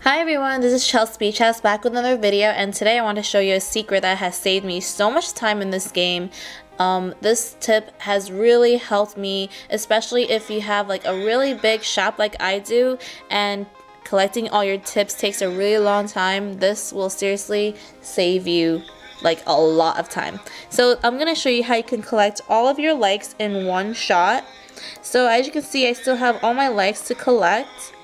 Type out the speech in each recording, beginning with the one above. Hi everyone, this is Chelsea Beachhouse back with another video, and today I want to show you a secret that has saved me so much time in this game. This tip has really helped me, especially if you have like a really big shop like I do and collecting all your tips takes a really long time. This will seriously save you like a lot of time. So I'm going to show you how you can collect all of your likes in one shot. So as you can see, I still have all my likes to collect.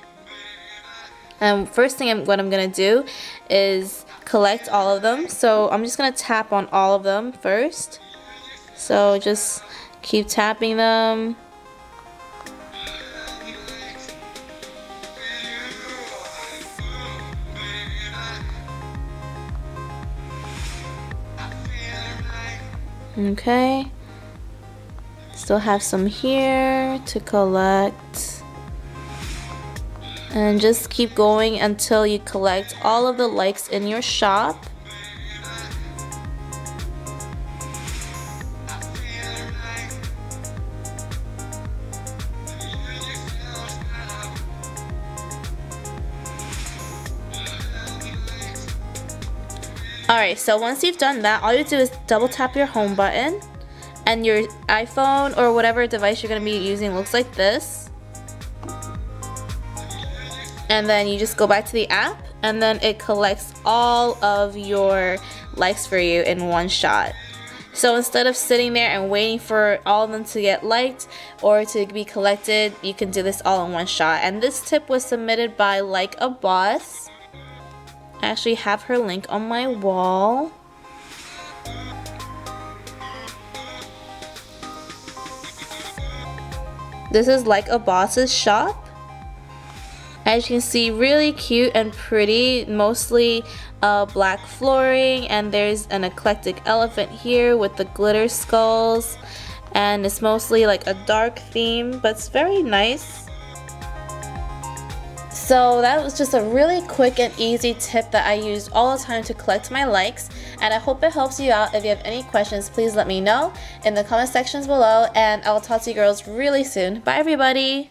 And first thing I'm going to do is collect all of them. So I'm just going to tap on all of them first. So just keep tapping them. Okay. Still have some here to collect. And just keep going until you collect all of the likes in your shop. Alright, so once you've done that, all you do is double tap your home button and your iPhone or whatever device you're going to be using looks like this. And then you just go back to the app and then it collects all of your likes for you in one shot. So instead of sitting there and waiting for all of them to get liked or to be collected, you can do this all in one shot. And this tip was submitted by Like a Boss. I actually have her link on my wall. This is Like a Boss's shop. As you can see, really cute and pretty, mostly black flooring, and there's an eclectic elephant here with the glitter skulls, and it's mostly like a dark theme, but it's very nice. So that was just a really quick and easy tip that I used all the time to collect my likes, and I hope it helps you out. If you have any questions, please let me know in the comment sections below, and I'll talk to you girls really soon. Bye everybody!